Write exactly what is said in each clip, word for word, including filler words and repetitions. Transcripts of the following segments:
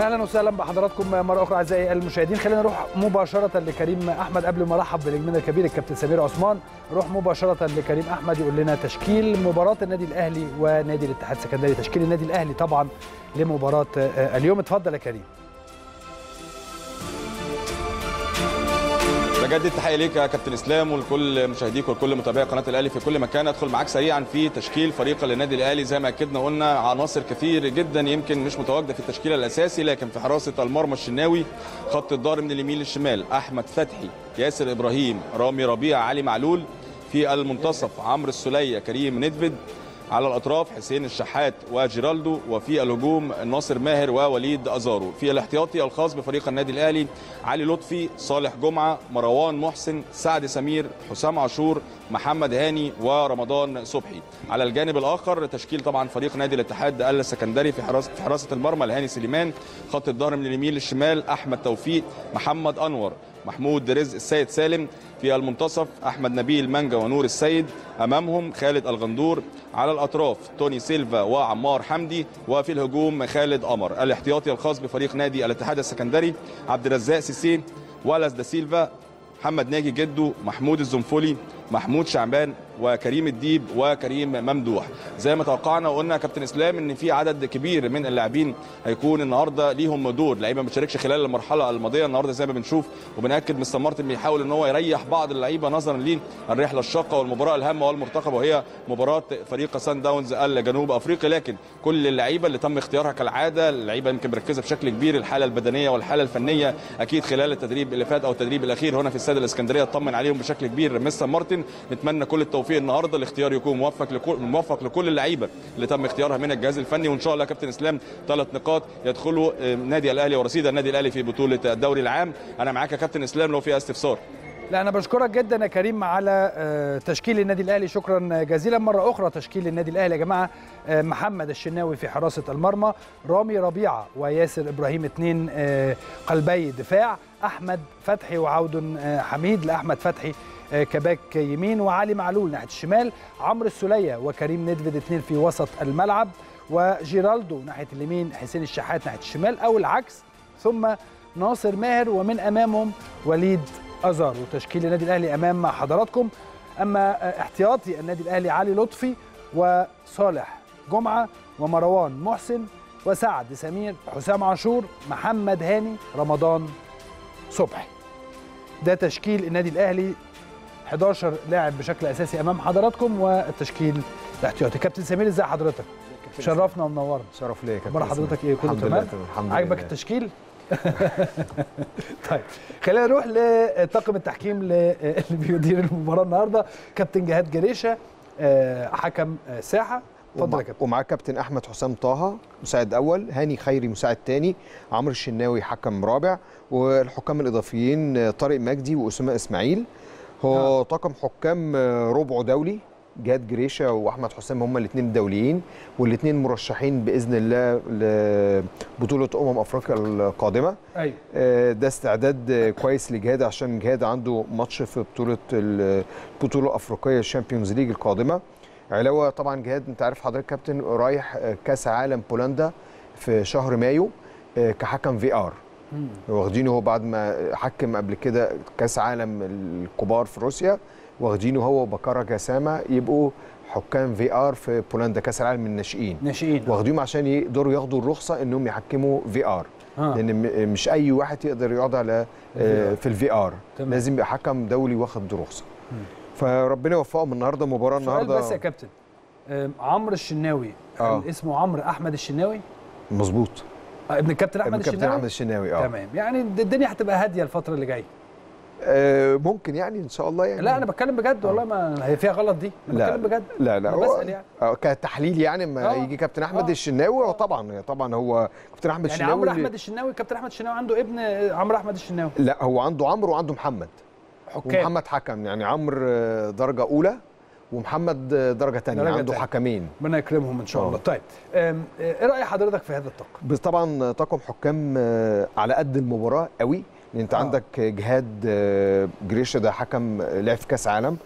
اهلا وسهلا بحضراتكم مره اخرى اعزائي المشاهدين. خلينا نروح مباشره لكريم احمد قبل ما ارحب بالنجمنا الكبير الكابتن سمير عثمان. نروح مباشره لكريم احمد يقول لنا تشكيل مباراه النادي الاهلي ونادي الاتحاد السكندري، تشكيل النادي الاهلي طبعا لمباراه اليوم. اتفضل يا كريم. بجدد تحيه ليك يا كابتن اسلام ولكل مشاهديك ولكل متابعي قناه الاهلي في كل مكان. ادخل معاك سريعا في تشكيل فريق النادي الاهلي. زي ما اكدنا قلنا عناصر كثير جدا يمكن مش متواجده في التشكيله الاساسي، لكن في حراسه المرمى الشناوي، خط الظهر من اليمين للشمال احمد فتحي، ياسر ابراهيم، رامي ربيع، علي معلول. في المنتصف عمرو السليه، كريم نيدفيد. على الاطراف حسين الشحات وجيرالدو. وفي الهجوم ناصر ماهر ووليد أزارو. في الاحتياطي الخاص بفريق النادي الاهلي علي لطفي، صالح جمعه، مروان محسن، سعد سمير، حسام عاشور، محمد هاني ورمضان صبحي. على الجانب الاخر تشكيل طبعا فريق نادي الاتحاد السكندري في حراسه في حراسه المرمى لهاني سليمان، خط الظهر من اليمين للشمال احمد توفيق، محمد أنور، محمود رزق، السيد سالم. في المنتصف احمد نبيل، مانجا ونور السيد. امامهم خالد الغندور. على الاطراف توني سيلفا وعمار حمدي. وفي الهجوم خالد قمر. الاحتياطي الخاص بفريق نادي الاتحاد السكندري عبد الرزاق سيسي، والاس دا سيلفا، محمد ناجي جدو، محمود الزنفولي، محمود شعبان، وكريم الديب وكريم ممدوح. زي ما توقعنا وقلنا كابتن اسلام ان في عدد كبير من اللاعبين هيكون النهارده ليهم دور، لعيبه ما بتشاركش خلال المرحله الماضيه. النهارده زي ما بنشوف وبناكد مستر مارتن بيحاول ان هو يريح بعض اللعيبه نظرا للرحله الشاقه والمباراه الهامه والمرتقبه، وهي مباراه فريق سان داونز الجنوب افريقي. لكن كل اللعيبه اللي تم اختيارها كالعاده اللعيبه يمكن مركزه بشكل كبير، الحاله البدنيه والحاله الفنيه اكيد خلال التدريب اللي فات او التدريب الاخير هنا في استاد الاسكندريه اطمن عليهم بشكل كبير مستر مارتن. نتمنى كل التوفيق النهارده، الاختيار يكون موفق لكل موفق لكل اللعيبه اللي تم اختيارها من الجهاز الفني. وان شاء الله كابتن اسلام ثلاث نقاط يدخلوا نادي الاهلي ورصيد النادي الاهلي في بطوله الدوري العام. انا معاك يا كابتن اسلام لو في استفسار. لا انا بشكرك جدا يا كريم على تشكيل النادي الاهلي، شكرا جزيلا مره اخرى. تشكيل النادي الاهلي يا جماعه: محمد الشناوي في حراسه المرمى، رامي ربيعه وياسر ابراهيم اثنين قلبي دفاع، احمد فتحي وعودن حميد لاحمد فتحي كباك يمين، وعلي معلول ناحيه الشمال، عمرو السليه وكريم نيدفيد اثنين في وسط الملعب، وجيرالدو ناحيه اليمين، حسين الشحات ناحيه الشمال او العكس، ثم ناصر ماهر، ومن امامهم وليد أزارو. وتشكيل النادي الاهلي امام حضراتكم. اما احتياطي النادي الاهلي علي لطفي وصالح جمعه ومروان محسن وسعد سمير، حسام عاشور، محمد هاني، رمضان صبحي. ده تشكيل النادي الاهلي، احد عشر لاعب بشكل اساسي امام حضراتكم والتشكيل الاحتياطي. كابتن سمير ازي حضرتك؟ شرفنا ومنورنا. شرف ليا كابتن. حضرتك ايه؟ كله تمام؟ عاجبك التشكيل؟ طيب خلينا نروح لطاقم التحكيم اللي بيدير المباراه النهارده. كابتن جهاد جريشه حكم ساحه. اتفضل يا كابتن. ومعاك كابتن احمد حسام طه مساعد اول، هاني خيري مساعد ثاني، عمرو الشناوي حكم رابع، والحكام الاضافيين طارق مجدي واسامه اسماعيل. هو طاقم حكام ربعه دولي، جهاد جريشه واحمد حسام هم الاثنين الدوليين، والاثنين مرشحين باذن الله لبطوله امم افريقيا القادمه. ايوه ده استعداد كويس لجهاد، عشان جهاد عنده ماتش في بطوله البطوله الافريقيه الشامبيونز ليج القادمه. علاوه طبعا جهاد انت عارف حضرتك كابتن رايح كاس عالم بولندا في شهر مايو كحكم في ار، واخدينه هو بعد ما حكم قبل كده كاس عالم الكبار في روسيا، واخدينه هو وبكارة جسامه يبقوا حكام في ار في بولندا كاس العالم الناشئين. ناشئين واخدينهم عشان يقدروا ياخدوا الرخصه انهم يحكموا في ار، آه. لان مش اي واحد يقدر يقعد على في الفي ار، لازم يبقى حكم دولي واخد رخصه. فربنا يوفقهم النهارده. مباراه النهارده بس يا كابتن، عمرو الشناوي آه. اسمه عمرو احمد الشناوي مظبوط، ابن الكابتن احمد الشناوي. الكابتن احمد الشناوي اه تمام. يعني الدنيا هتبقى هاديه الفتره اللي جايه أه ممكن، يعني ان شاء الله. يعني لا انا بتكلم بجد والله، ما هي فيها غلط دي، انا بتكلم بجد. لا لا بسال يعني أو كتحليل يعني ما يجي كابتن احمد أوه. الشناوي طبعا طبعا هو كابتن احمد يعني الشناوي. يعني عمرو احمد الشناوي، كابتن احمد الشناوي عنده ابن عمرو احمد الشناوي. لا هو عنده عمرو وعنده محمد حكام، ومحمد حكم. يعني عمرو درجه اولى ومحمد درجه ثانيه، عنده حكمين. ربنا يكرمهم ان شاء الله. طيب ايه راي حضرتك في هذا الطاقم؟ طبعا طاقم حكام على قد المباراه قوي، لان انت أوه. عندك جهاد جريشه ده حكم لعب في كاس عالم،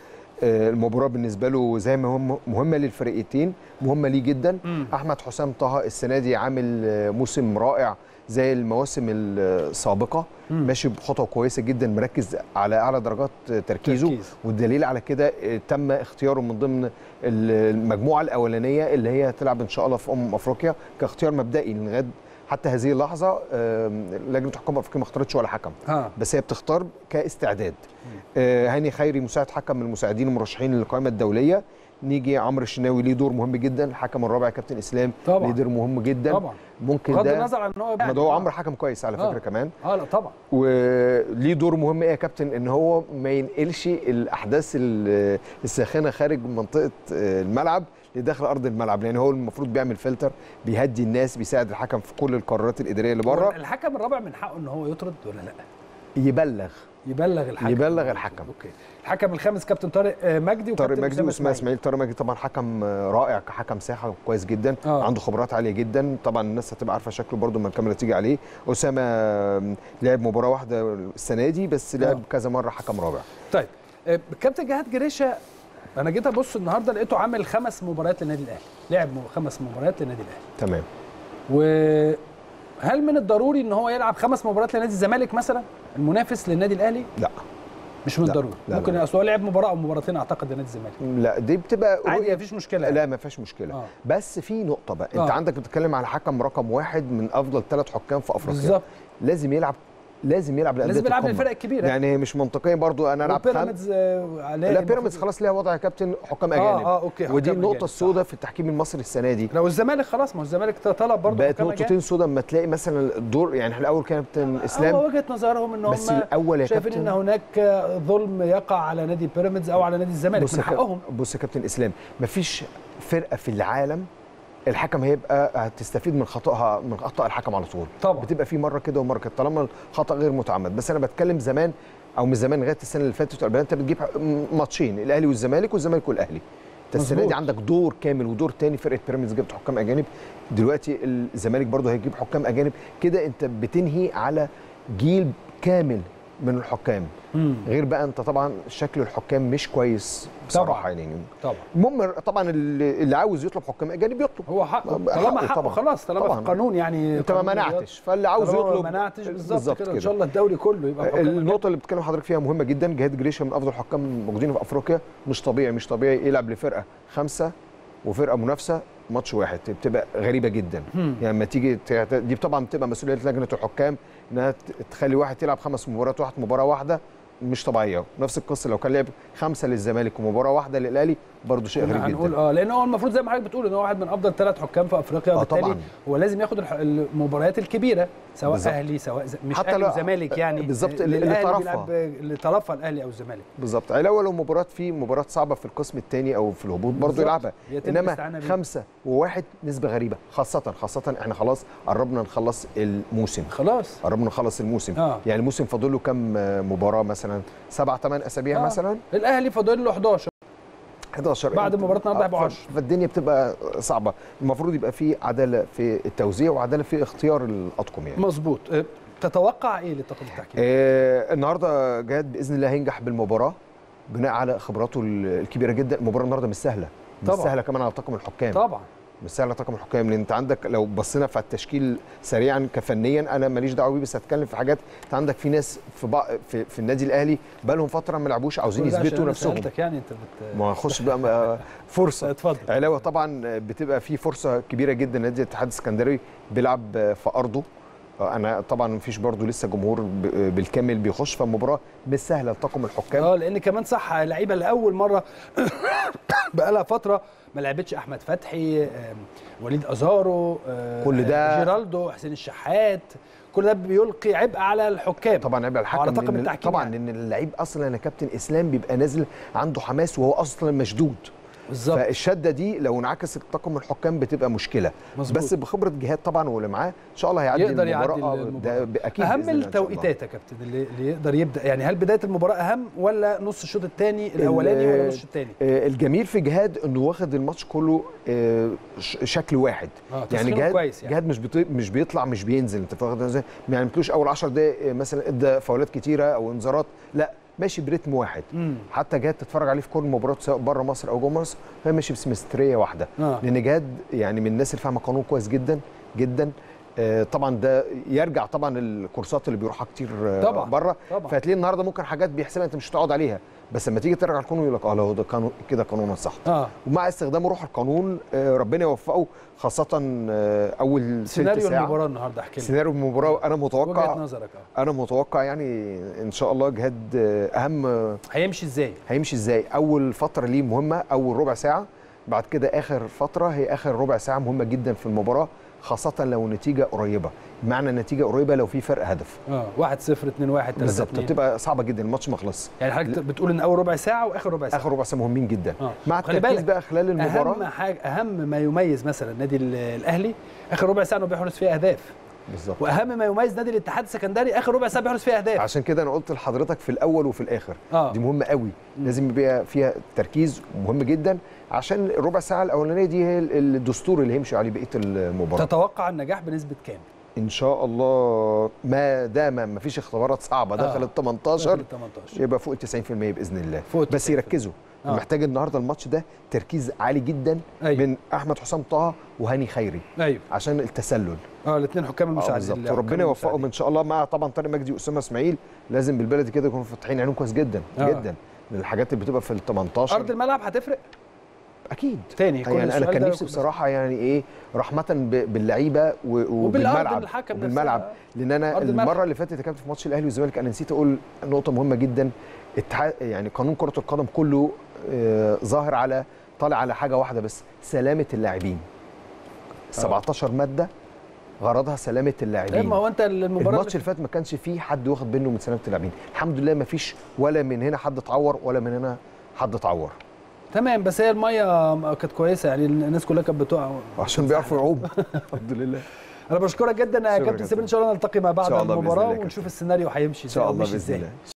المباراه بالنسبه له زي ما هم مهمه للفرقتين مهمه ليه جدا. مم. احمد حسام طه السنه دي عامل موسم رائع زي المواسم السابقه، مم. ماشي بخطوه كويسه جدا، مركز على اعلى درجات تركيزه تركيز. والدليل على كده تم اختياره من ضمن المجموعه الاولانيه اللي هي تلعب ان شاء الله في امم افريقيا كاختيار مبدئي لغايه حتى هذه اللحظه. لجنه حكام افريقيا ما اختارتش ولا حكم، ها. بس هي بتختار كاستعداد. هاني خيري مساعد حكم من المساعدين المرشحين للقائمه الدوليه. نيجي عمرو الشناوي ليه دور مهم جدا، الحكم الرابع كابتن اسلام ليه دور مهم جدا طبعا. ممكن بغض النظر عن ان هو ما هو عمرو حكم كويس على فكره آه. كمان اه لا طبعا، وليه دور مهم ايه يا كابتن ان هو ما ينقلش الاحداث الساخنه خارج منطقه الملعب لداخل ارض الملعب، لان هو المفروض بيعمل فلتر، بيهدي الناس، بيساعد الحكم في كل القرارات الاداريه اللي بره. الحكم الرابع من حقه ان هو يطرد ولا لا؟ يبلغ يبلغ الحكم يبلغ الحكم اوكي. الحكم الخامس كابتن طارق مجدي طارق مجدي واسماعيل اسماعيل طارق مجدي طبعا حكم رائع كحكم ساحه كويس جدا، آه. عنده خبرات عاليه جدا طبعا، الناس هتبقى عارفه شكله برده لما الكاميرا تيجي عليه. اسامه لعب مباراه واحده السنه دي بس لعب آه. كذا مره حكم رابع. طيب كابتن جهاد جريشه، انا جيت ابص النهارده لقيته عامل خمس مباريات للنادي الاهلي، لعب خمس مباريات للنادي الاهلي تمام. وهل من الضروري ان هو يلعب خمس مباريات لنادي الزمالك مثلا المنافس للنادي الاهلي؟ لا مش من الضروري، ممكن اصل هو لعب مباراه او مباراتين اعتقد لنادي الزمالك. لا دي بتبقى عادي مفيش مشكله. لا ما فيهاش مشكله آه. بس في نقطه بقى، انت آه. عندك بتتكلم على حكم رقم واحد من افضل ثلاث حكام في افريقيا بالظبط، لازم يلعب لازم يلعب لأندية لازم يلعب للفرق الكبيره، يعني مش منطقيا برضو انا العب بيراميدز آه لا بيراميدز خلاص ليها وضع يا كابتن حكام اجانب آه آه أوكي. ودي النقطه السوداء في التحكيم المصري السنه دي. لو الزمالك خلاص ما هو الزمالك طلب برضو بقت نقطتين سوداء، اما تلاقي مثلا الدور يعني احنا الاول كابتن اسلام هو وجهه نظرهم ان هم بس الاول يا شايفين كابتن ان هناك ظلم يقع على نادي بيراميدز او على نادي الزمالك، بص من حقهم. بص يا كابتن اسلام مفيش فرقه في العالم الحكم هيبقى هتستفيد من خطأها من خطأ الحكم على طول طبعا. بتبقى في مره كده ومره كده طالما الخطأ غير متعمد. بس انا بتكلم زمان او من زمان لغايه السنه اللي فاتت انت بتجيب ماتشين الاهلي والزمالك والزمالك والاهلي، انت السنه دي عندك دور كامل ودور تاني فرقه بيراميدز جبت حكام اجانب، دلوقتي الزمالك برضه هيجيب حكام اجانب، كده انت بتنهي على جيل كامل من الحكام. مم. غير بقى انت طبعا شكل الحكام مش كويس بصراحه يعني طبعا. المهم طبعا اللي عاوز يطلب حكام اجانب يطلب، هو حقه طالما حقه طبعا. خلاص طالما في القانون يعني انت ما منعتش فاللي عاوز يطلب ما منعتش بالظبط كده ان شاء الله الدوري كله يبقى حكام. النقطه اللي بتتكلم حضرتك فيها مهمه جدا، جهاد جريشه من افضل الحكام الموجودين في افريقيا، مش طبيعي مش طبيعي يلعب لفرقه خمسه وفرقه منافسه ماتش واحد، بتبقى غريبه جدا. مم. يعني لما تيجي دي طبعا بتبقى مسؤوليه لجنه الحكام انها تخلي واحد يلعب خمس مباريات واحد مباراه واحده مش طبيعيه، نفس القصه لو كان لعب خمسه للزمالك ومباراه واحده للاهلي برضه شيء غريب جدا. هنقول اه لان هو المفروض زي ما حضرتك بتقول ان هو واحد من افضل ثلاث حكام في افريقيا، وبالتالي آه هو لازم ياخد المباريات الكبيره سواء بالزبط. اهلي سواء ز... مش حتى اهلي وزمالك يعني بالظبط اللي طرفها اللي طرفها الاهلي او الزمالك بالظبط. الاول لو مباراه في مباراه صعبه في القسم الثاني او في الهبوط برضه يلعبها، انما خمسه وواحد نسبه غريبه، خاصه خاصه احنا خلاص قربنا نخلص الموسم خلاص قربنا نخلص الموسم آه. يعني الموسم فاضل له كام مباراه مثلا سبعة ثمانية اسابيع آه. مثلا الاهلي فاضل له احداشر بعد مباراه النهارده هيبقوا عشرة، فالدنيا بتبقى صعبه. المفروض يبقى في عداله في التوزيع وعداله في اختيار الاطقم يعني مظبوط. تتوقع ايه للتقديم التحكيمي؟ آه النهارده جهاد باذن الله هينجح بالمباراه بناء على خبراته الكبيره جدا. المباراه النهارده مش سهله مش سهله كمان على طاقم الحكام طبعا مش سهله طاقم الحكام، لان انت عندك لو بصينا في التشكيل سريعا كفنيا انا ماليش دعوه بيه بس هتكلم في حاجات. انت عندك في ناس في بق... في, في النادي الاهلي بقى لهم فتره ما لعبوش عاوزين يثبتوا نفسهم يعني انت بت... ما خش بقى فرصه اتفضل علاوه طبعا بتبقى في فرصه كبيره جدا. نادي الاتحاد السكندري بيلعب في ارضه، انا طبعا مفيش برضو لسه جمهور بالكامل بيخش، فالمباراه مش سهله لطاقم الحكام اه لان كمان صح لعيبه لاول مره بقى لها فتره ما لعبتش، احمد فتحي وليد أزارو كل ده جيرالدو حسين الشحات كل ده بيلقي عبء على الحكام طبعا عبء على الحكم وعلى طاقم التحكيم طبعا يعني. ان اللعيب اصلا انا كابتن اسلام بيبقى نازل عنده حماس وهو اصلا مشدود بالظبط، فالشده دي لو انعكست طاقم الحكام بتبقى مشكله مزبوط. بس بخبره جهاد طبعا واللي معاه ان شاء الله هيعدي المباراه ده اكيد. اهم التوقيتات يا كابتن اللي يقدر يبدا، يعني هل بدايه المباراه اهم ولا نص الشوط الثاني الاولاني ولا نص الثاني؟ الجميل في جهاد انه واخد الماتش كله شكل واحد آه يعني جهاد كويس يعني. جهاد مش مش بيطلع مش بينزل انت فاهم يعني ما تقولوش اول عشر دقائق مثلا ادى فاولات كتيره او انذارات، لا ماشي بريتم واحد. مم. حتى جهاد تتفرج عليه في كل مباراه سواء بره مصر او جوه مصر، هو ماشي بسمستريه واحده. آه. لان جهاد يعني من الناس اللي فاهمه القانون كويس جدا جدا. آه طبعا ده يرجع طبعا الكورسات اللي بيروحها كتير آه بره، فهتلاقي النهارده ممكن حاجات بيحسبها انت مش هتقعد عليها، بس لما تيجي ترجع القانون يقول لك اه لو ده كانوا كده قانونا صح. آه. ومع استخدام روح القانون آه ربنا يوفقه، خاصه آه اول سيناريو المباراه النهارده. احكي لي سيناريو المباراه. انا متوقع وجهه نظرك. آه. انا متوقع يعني ان شاء الله جهاد اهم هيمشي ازاي؟ هيمشي ازاي؟ اول فتره ليه مهمه، اول ربع ساعه، بعد كده اخر فتره هي اخر ربع ساعه مهمه جدا في المباراه، خاصة لو نتيجة قريبة. معنى النتيجة قريبة لو في فرق هدف. اه واحد صفر اتنين واحد تلاتة بالظبط، بتبقى صعبة جدا، الماتش ما خلصش. يعني حضرتك بتقول ان اول ربع ساعة واخر ربع ساعة، اخر ربع ساعة مهمين جدا. آه. مع التركيز بقى خلال المباراة. اهم حاجة، اهم ما يميز مثلا النادي الاهلي اخر ربع ساعة انه بيحرز فيها اهداف. بالظبط. واهم ما يميز نادي الاتحاد السكندري اخر ربع ساعة بيحرز فيها اهداف. عشان كده انا قلت لحضرتك في الاول وفي الاخر. آه. دي مهمة قوي، لازم يبقى فيها تركيز مهم جدا، عشان الربع ساعه الاولانيه دي هي الدستور اللي هيمشي عليه بقيه المباراه. تتوقع النجاح بنسبه كام؟ ان شاء الله ما دام ما فيش اختبارات صعبه دخل ال تمنتاشر يبقى فوق ال تسعين في المية باذن الله. بس يركزوا. آه. محتاج النهارده الماتش ده تركيز عالي جدا. أيوه. من احمد حسام طه وهاني خيري. أيوه. عشان التسلل. اه الاثنين حكام المساعدين. آه ربنا يوفقهم ان شاء الله، مع طبعا طارق مجدي واسامه اسماعيل، لازم بالبلدي كده يكونوا فاتحين عينهم كويس جدا. آه. جدا من الحاجات اللي بتبقى في ال تمنتاشر. ارض الملعب هتفرق؟ اكيد تاني. يعني انا كان نفسي بصراحه يعني ايه رحمه باللعيبه وبالملعب بالملعب، لان انا المره اللي فاتت اللي كانت في ماتش الاهلي والزمالك انا نسيت اقول نقطه مهمه جدا. يعني قانون كره القدم كله آه ظاهر على طالع على حاجه واحده بس، سلامه اللاعبين. سبعتاشر ماده غرضها سلامه اللاعبين. طيب ما هو انت المباراه الماتش اللي فات ما كانش فيه حد واخد بينه من سلامه اللاعبين، الحمد لله ما فيش ولا من هنا حد اتعور ولا من هنا حد اتعور. تمام، بس هي الميه كانت كويسه، يعني الناس كلها كانت بتقع عشان بيعرفوا يعوموا. الحمد لله. انا بشكرك جدا يا كابتن سمير، ان شاء الله نلتقي مع بعض المباراه ونشوف السيناريو هيمشي ازاي.